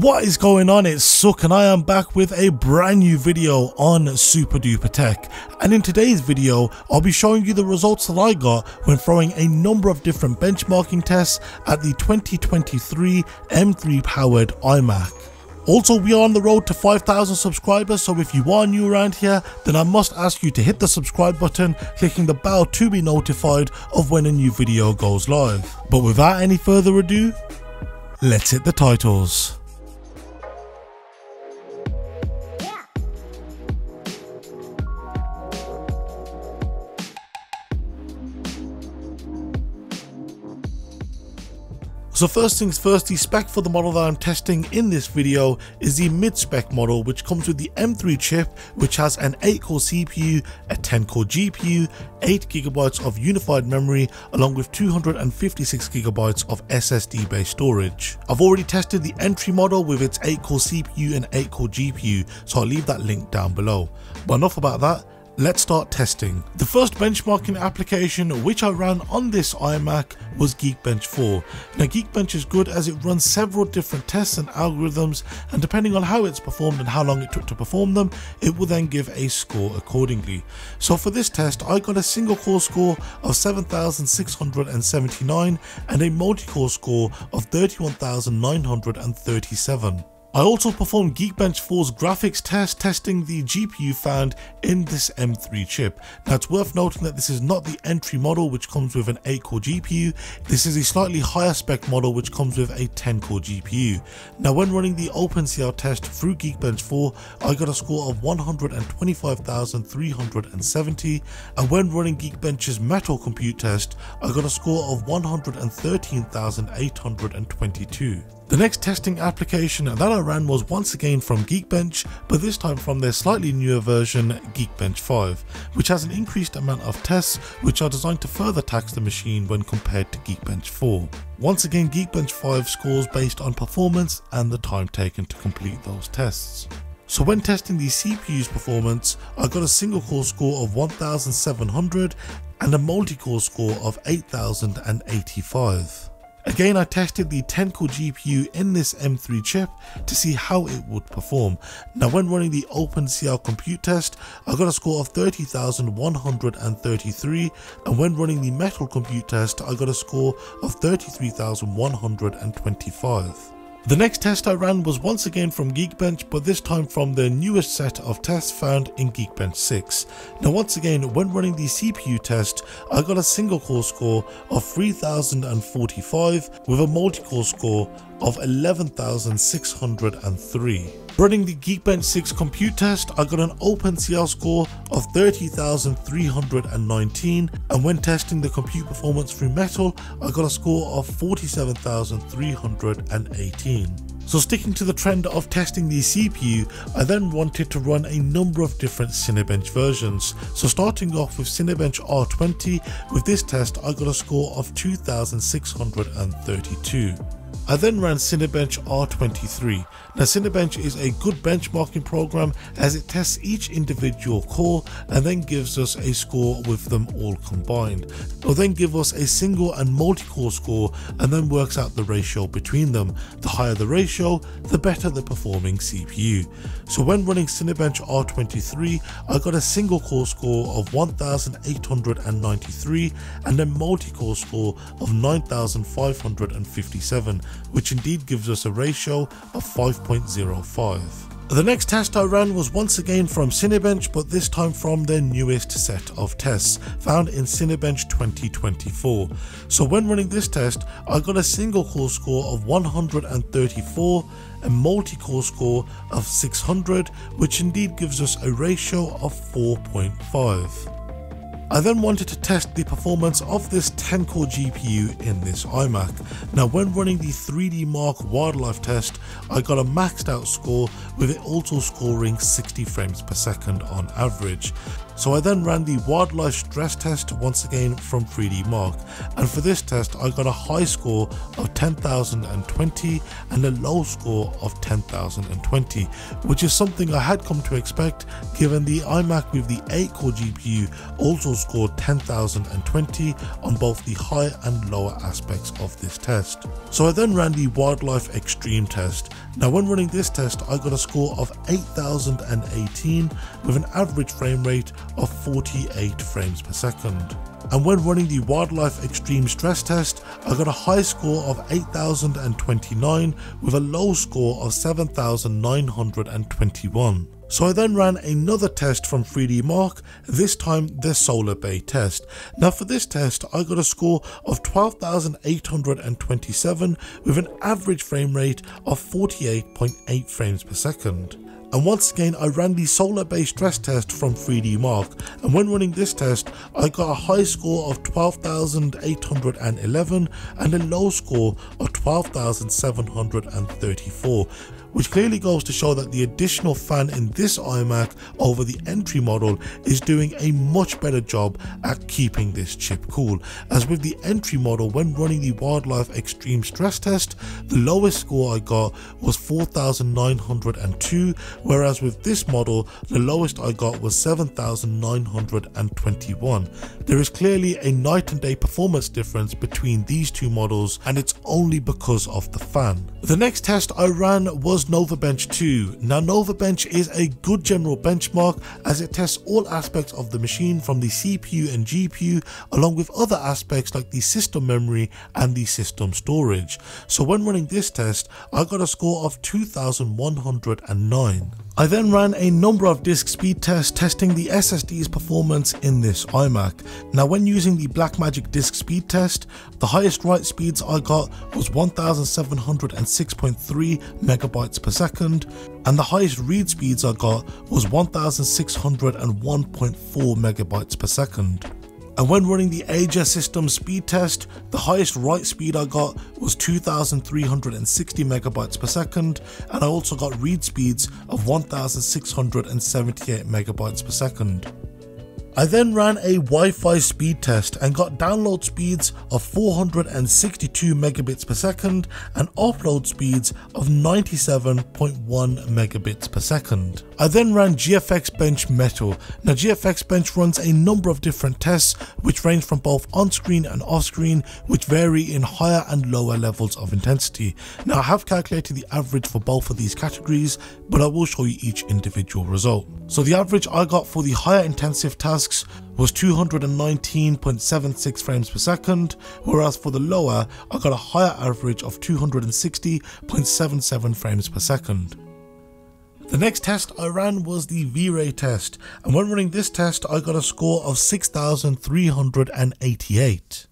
What is going on? It's Suk and I am back with a brand new video on SuperDuper Tech, and in today's video I'll be showing you the results that I got when throwing a number of different benchmarking tests at the 2023 M3 powered iMac. Also, we are on the road to 5,000 subscribers, so if you are new around here, then I must ask you to hit the subscribe button, clicking the bell to be notified of when a new video goes live. But without any further ado, let's hit the titles. So first things first, the spec for the model that I'm testing in this video is the mid-spec model, which comes with the M3 chip, which has an 8-core CPU, a 10-core GPU, 8GB of unified memory, along with 256GB of SSD-based storage. I've already tested the entry model with its 8-core CPU and 8-core GPU, so I'll leave that link down below. But enough about that. Let's start testing. The first benchmarking application which I ran on this iMac was Geekbench 4. Now Geekbench is good as it runs several different tests and algorithms, and depending on how it's performed and how long it took to perform them, it will then give a score accordingly. So for this test, I got a single core score of 7,679 and a multi-core score of 31,937. I also performed Geekbench 4's graphics test, testing the GPU found in this M3 chip. Now it's worth noting that this is not the entry model, which comes with an 8-core GPU. This is a slightly higher spec model which comes with a 10-core GPU. Now when running the OpenCL test through Geekbench 4, I got a score of 125,370, and when running Geekbench's Metal compute test, I got a score of 113,822. The next testing application that I ran was once again from Geekbench, but this time from their slightly newer version, Geekbench 5, which has an increased amount of tests which are designed to further tax the machine when compared to Geekbench 4. Once again, Geekbench 5 scores based on performance and the time taken to complete those tests. So when testing the CPU's performance, I got a single core score of 1,700 and a multi-core score of 8,085. Again, I tested the 10-core GPU in this M3 chip to see how it would perform. Now when running the OpenCL compute test, I got a score of 30,133, and when running the Metal compute test, I got a score of 33,125. The next test I ran was once again from Geekbench, but this time from their newest set of tests found in Geekbench 6. Now once again, when running the CPU test, I got a single core score of 3,045 with a multi-core score of 11,603. Running the Geekbench 6 compute test, I got an OpenCL score of 30,319, and when testing the compute performance through Metal, I got a score of 47,318. So sticking to the trend of testing the CPU, I then wanted to run a number of different Cinebench versions. So starting off with Cinebench R20, with this test I got a score of 2,632. I then ran Cinebench R23. Now Cinebench is a good benchmarking program as it tests each individual core and then gives us a score with them all combined. It'll then give us a single and multi-core score and then works out the ratio between them. The higher the ratio, the better the performing CPU. So when running Cinebench R23, I got a single core score of 1,893 and a multi-core score of 9,557. Which indeed gives us a ratio of 5.05. The next test I ran was once again from Cinebench, but this time from their newest set of tests, found in Cinebench 2024. So when running this test, I got a single core score of 134, a multi-core score of 600, which indeed gives us a ratio of 4.5. I then wanted to test the performance of this 10-core GPU in this iMac. Now when running the 3D Mark Wildlife test, I got a maxed out score with it also scoring 60 frames per second on average. So I then ran the Wildlife stress test once again from 3D Mark, and for this test I got a high score of 10,020 and a low score of 10,020, which is something I had come to expect given the iMac with the 8-core GPU also scored 10,020 on both the higher and lower aspects of this test. So I then ran the Wildlife Extreme test. Now when running this test I got a score of 8,018 with an average frame rate of 48 frames per second. And when running the Wildlife Extreme stress test, I got a high score of 8,029 with a low score of 7,921. So I then ran another test from 3D Mark, this time the Solar Bay test. Now for this test I got a score of 12,827 with an average frame rate of 48.8 frames per second. And once again I ran the Solar Bay stress test from 3D Mark, and when running this test I got a high score of 12,811 and a low score of 12,734, which clearly goes to show that the additional fan in this iMac over the entry model is doing a much better job at keeping this chip cool, as with the entry model when running the Wildlife Extreme stress test the lowest score I got was 4,902, whereas with this model the lowest I got was 7,921. There is clearly a night and day performance difference between these two models, and it's only because of the fan. The next test I ran was Nova Bench 2. Now Nova Bench is a good general benchmark as it tests all aspects of the machine from the CPU and GPU along with other aspects like the system memory and the system storage. So when running this test I got a score of 2,109. I then ran a number of disk speed tests testing the SSD's performance in this iMac. Now when using the Blackmagic disk speed test, the highest write speeds I got was 1,706.3 megabytes per second, and the highest read speeds I got was 1,601.4 megabytes per second. And when running the AJA system speed test, the highest write speed I got was 2,360 megabytes per second, and I also got read speeds of 1,678 megabytes per second. I then ran a Wi-Fi speed test and got download speeds of 462 megabits per second and upload speeds of 97.1 megabits per second. I then ran GFX Bench Metal. Now GFX Bench runs a number of different tests which range from both on-screen and off-screen, which vary in higher and lower levels of intensity. Now I have calculated the average for both of these categories, but I will show you each individual result. So the average I got for the higher intensive task was 219.76 frames per second, whereas for the lower I got a higher average of 260.77 frames per second. The next test I ran was the V-Ray test, and when running this test I got a score of 6,388.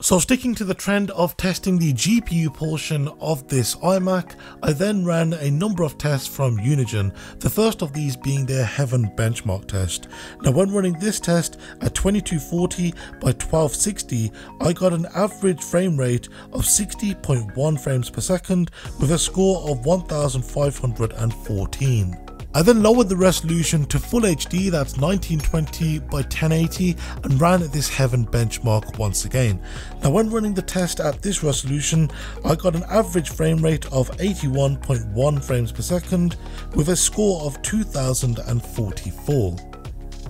So sticking to the trend of testing the GPU portion of this iMac, I then ran a number of tests from Unigine, the first of these being their Heaven benchmark test. Now when running this test at 2240 by 1260, I got an average frame rate of 60.1 frames per second with a score of 1,514. I then lowered the resolution to full HD, that's 1920 by 1080, and ran this Heaven benchmark once again. Now when running the test at this resolution, I got an average frame rate of 81.1 frames per second with a score of 2,044.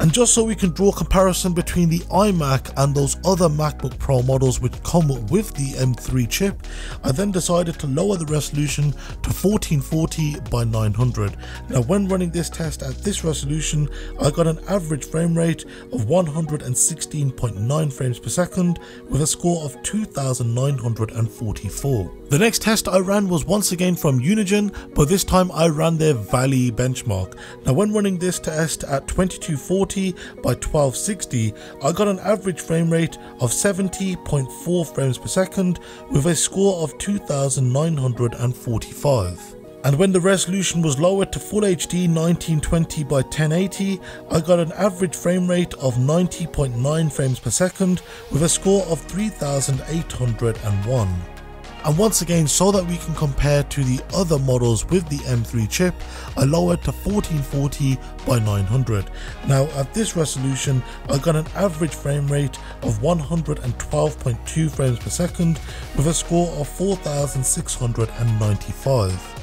And just so we can draw a comparison between the iMac and those other MacBook Pro models which come with the M3 chip, I then decided to lower the resolution to 1440 by 900. Now when running this test at this resolution, I got an average frame rate of 116.9 frames per second with a score of 2,944. The next test I ran was once again from Unigine, but this time I ran their Valley benchmark. Now when running this test at 2240 by 1260, I got an average frame rate of 70.4 frames per second with a score of 2,945. And when the resolution was lowered to full HD 1920 by 1080, I got an average frame rate of 90.9 frames per second with a score of 3,801. And once again, so that we can compare to the other models with the M3 chip, I lowered to 1440 by 900. Now at this resolution, I got an average frame rate of 112.2 frames per second with a score of 4695.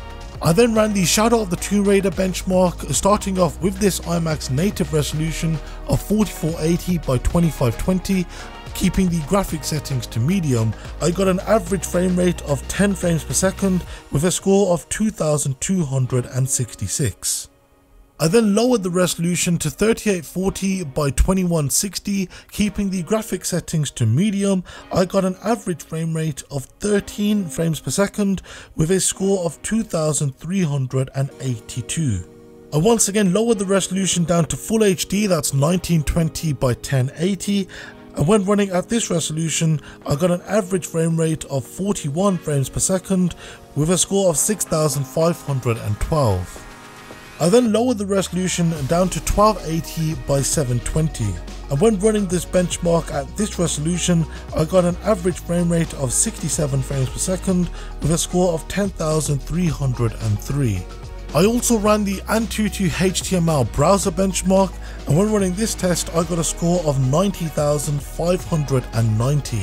I then ran the Shadow of the Tomb Raider benchmark, starting off with this iMac's native resolution of 4480 by 2520. Keeping the graphic settings to medium, I got an average frame rate of 10 frames per second with a score of 2266. I then lowered the resolution to 3840 by 2160, keeping the graphic settings to medium. I got an average frame rate of 13 frames per second with a score of 2382. I once again lowered the resolution down to full HD, that's 1920 by 1080. And when running at this resolution, I got an average frame rate of 41 frames per second with a score of 6512. I then lowered the resolution down to 1280 by 720. And when running this benchmark at this resolution, I got an average frame rate of 67 frames per second with a score of 10,303. I also ran the Antutu HTML browser benchmark, and when running this test, I got a score of 90,590.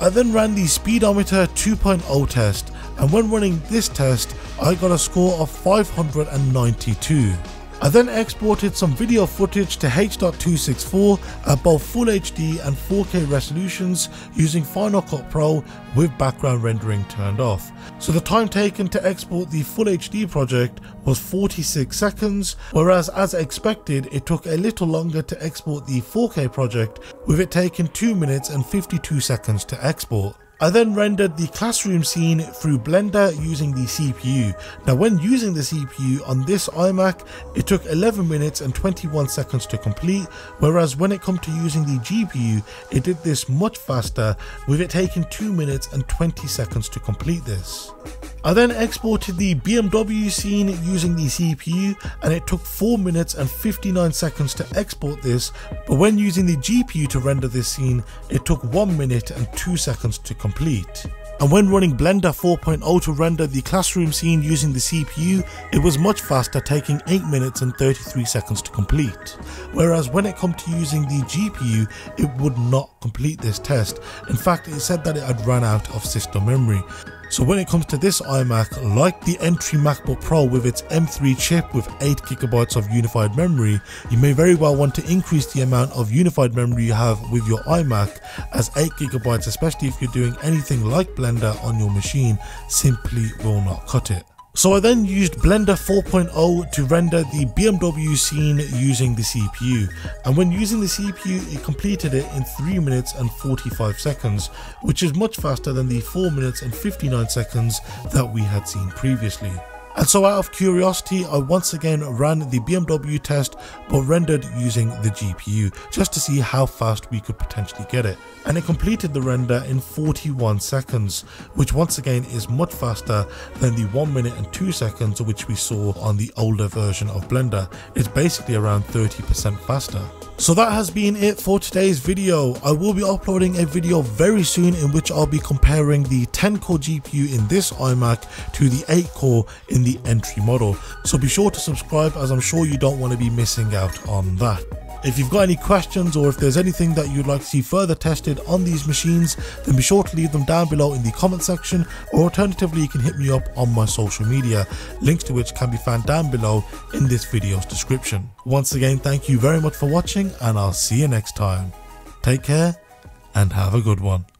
I then ran the Speedometer 2.0 test, and when running this test, I got a score of 592. I then exported some video footage to H.264 at both Full HD and 4K resolutions using Final Cut Pro with background rendering turned off. So the time taken to export the Full HD project was 46 seconds, whereas as expected it took a little longer to export the 4K project, with it taking 2 minutes and 52 seconds to export. I then rendered the classroom scene through Blender using the CPU. Now when using the CPU on this iMac, it took 11 minutes and 21 seconds to complete, whereas when it comes to using the GPU, it did this much faster, with it taking 2 minutes and 20 seconds to complete this. I then exported the BMW scene using the CPU, and it took 4 minutes and 59 seconds to export this, but when using the GPU to render this scene, it took 1 minute and 2 seconds to complete. And when running Blender 4.0 to render the classroom scene using the CPU, it was much faster, taking 8 minutes and 33 seconds to complete. Whereas when it comes to using the GPU, it would not complete this test. In fact, it said that it had run out of system memory. So when it comes to this iMac, like the entry MacBook Pro with its M3 chip with 8 GB of unified memory, you may very well want to increase the amount of unified memory you have with your iMac, as 8 GB, especially if you're doing anything like Blender on your machine, simply will not cut it. So I then used Blender 4.0 to render the BMW scene using the CPU, and when using the CPU, it completed it in 3 minutes and 45 seconds, which is much faster than the 4 minutes and 59 seconds that we had seen previously. And so out of curiosity, I once again ran the BMW test, but rendered using the GPU, just to see how fast we could potentially get it. And it completed the render in 41 seconds, which once again is much faster than the 1 minute and 2 seconds which we saw on the older version of Blender. It's basically around 30% faster. So that has been it for today's video. I will be uploading a video very soon in which I'll be comparing the 10-core GPU in this iMac to the 8-core in the entry model. So be sure to subscribe, as I'm sure you don't want to be missing out on that. If you've got any questions, or if there's anything that you'd like to see further tested on these machines, then be sure to leave them down below in the comment section, or alternatively you can hit me up on my social media, links to which can be found down below in this video's description. Once again, thank you very much for watching, and I'll see you next time. Take care and have a good one.